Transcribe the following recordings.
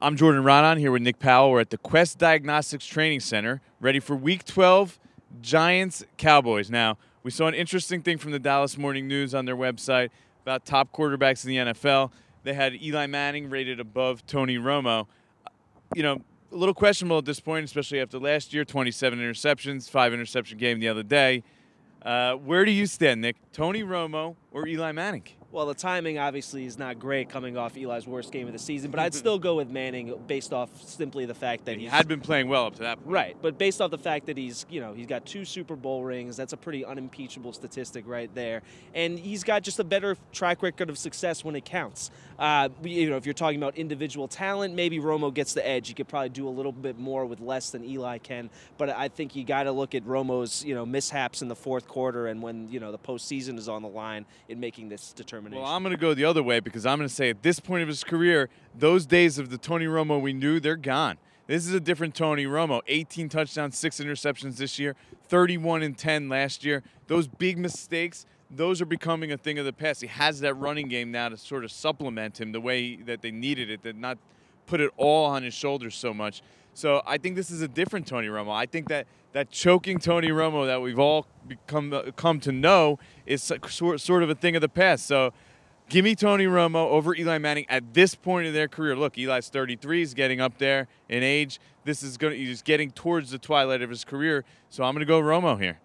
I'm Jordan Raanan here with Nick Powell. We're at the Quest Diagnostics Training Center, ready for Week 12, Giants-Cowboys. Now, we saw an interesting thing from the Dallas Morning News on their website about top quarterbacks in the NFL. They had Eli Manning rated above Tony Romo. You know, a little questionable at this point, especially after last year, 27 interceptions, 5-interception game the other day. Where do you stand, Nick? Tony Romo or Eli Manning? Well, the timing obviously is not great coming off Eli's worst game of the season, but I'd still go with Manning based off simply the fact that he had been playing well up to that point. Right, but based off the fact that he's got 2 Super Bowl rings, that's a pretty unimpeachable statistic right there, and he's got just a better track record of success when it counts. If you're talking about individual talent, maybe Romo gets the edge. He could probably do a little bit more with less than Eli can, but I think you got to look at Romo's mishaps in the fourth quarter and when the postseason is on the line in making this determination. Well, I'm going to go the other way because I'm going to say at this point of his career, those days of the Tony Romo we knew, they're gone. This is a different Tony Romo. 18 touchdowns, 6 interceptions this year, 31-10 last year. Those big mistakes, those are becoming a thing of the past. He has that running game now to sort of supplement him the way that they needed it, to not put it all on his shoulders so much. So I think this is a different Tony Romo. I think that choking Tony Romo that we've all come to know is sort of a thing of the past. So give me Tony Romo over Eli Manning at this point of their career. Look, Eli's 33, he's getting up there in age. He's getting towards the twilight of his career. So I'm going to go Romo here.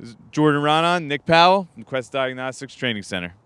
This is Jordan Raanan, Nick Powell, from Quest Diagnostics Training Center.